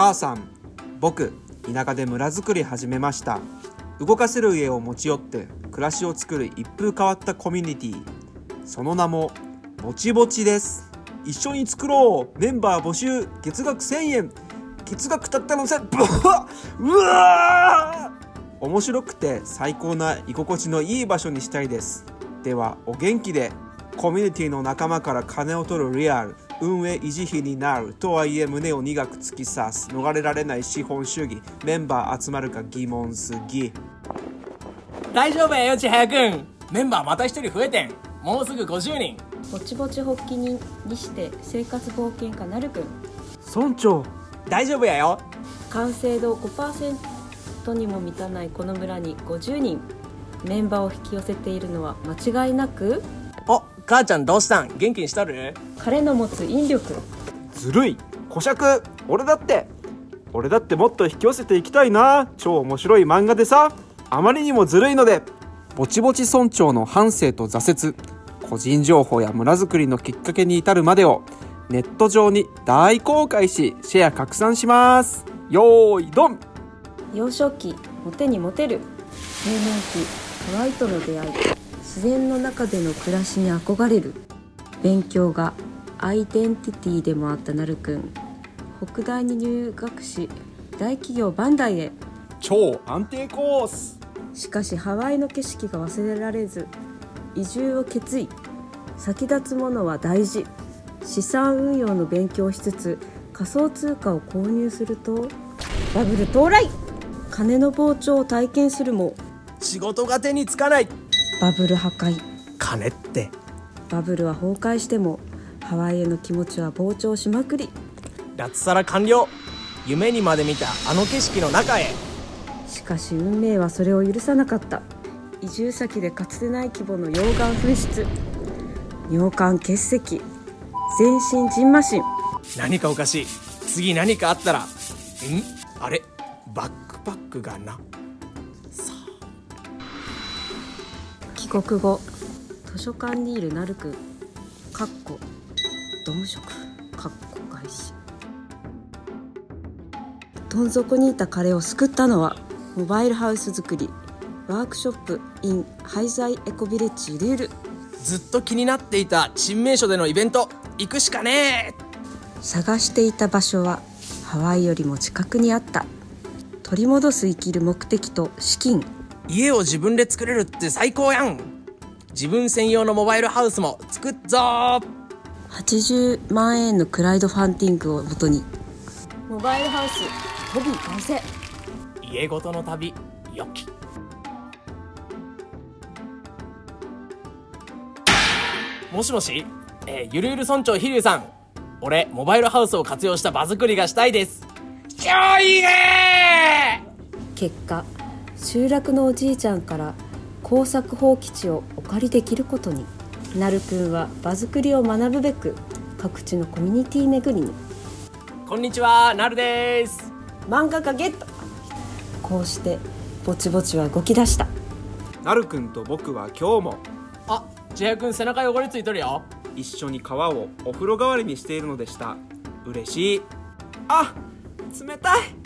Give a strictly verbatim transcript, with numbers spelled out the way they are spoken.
母さん、僕、田舎で村づくり始めました。動かせる家を持ち寄って暮らしを作る一風変わったコミュニティ、その名もぼちぼちです。一緒に作ろう。メンバー募集。月額せんえん。月額たったのせん。うわー、面白くて最高な居心地のいい場所にしたいです。ではお元気で。コミュニティの仲間から金を取るリアル、運営維持費になるとはいえ胸を苦く突き刺す、逃れられない資本主義。メンバー集まるか疑問すぎ。大丈夫やよちはやくん、メンバーまた一人増えてん。もうすぐごじゅうにん。ぼちぼち発起人にして生活冒険家なるくん。村長、大丈夫やよ。完成度 ごパーセント にも満たないこの村にごじゅうにん、メンバーを引き寄せているのは間違いなく。あ、母ちゃんどうしたん、元気にしたる？彼の持つ引力。ずるい、小尺。俺だって俺だってもっと引き寄せていきたいな。超面白い漫画でさ、あまりにもずるいので。ぼちぼち村長の反省と挫折、個人情報や村づくりのきっかけに至るまでをネット上に大公開し、シェア拡散します。よーいドン。幼少期、モテにモテる。青年期、トライとの出会い。自然の中での暮らしに憧れる。勉強がアイデンティティでもあったなるくん、北大に入学し大企業バンダイへ。超安定コース。しかしハワイの景色が忘れられず移住を決意。先立つものは大事。資産運用の勉強をしつつ仮想通貨を購入するとバブル到来。金の膨張を体験するも仕事が手につかない。バブル破壊。金って。バブルは崩壊してもハワイへの気持ちは膨張しまくり。脱サラ完了。夢にまで見たあの景色の中へ。しかし運命はそれを許さなかった。移住先でかつてない規模の溶岩噴出。尿管結石。全身じんましん。何かおかしい。次何かあったらん、あれバックパックがなさあ。帰国後図書館にいるなるくん、かっこどむしょくかっこ返し。どん底にいた彼を救ったのはモバイルハウス作りワークショップ in 廃材エコビレッジゆるゆる。ずっと気になっていた珍名所でのイベント、行くしかねえ。探していた場所はハワイよりも近くにあった。取り戻す生きる目的と資金。家を自分で作れるって最高やん。自分専用のモバイルハウスも作っぞー。はちじゅうまんえんのクラウドファンディングをもとにモバイルハウスホビー完成。家ごとの旅よき。もしもし、えー、ゆるゆる村長飛龍さん、俺モバイルハウスを活用した場作りがしたいです。超いいね。結果、集落のおじいちゃんから耕作放棄地をお借りできることに。なるくんは場作りを学ぶべく各地のコミュニティ巡りに。こんにちは、なるです。漫画家ゲット。こうしてぼちぼちは動き出した。なるくんと僕は今日も。あ、千早くん背中汚れついとるよ。一緒に川をお風呂代わりにしているのでした。嬉しい。あ、冷たい。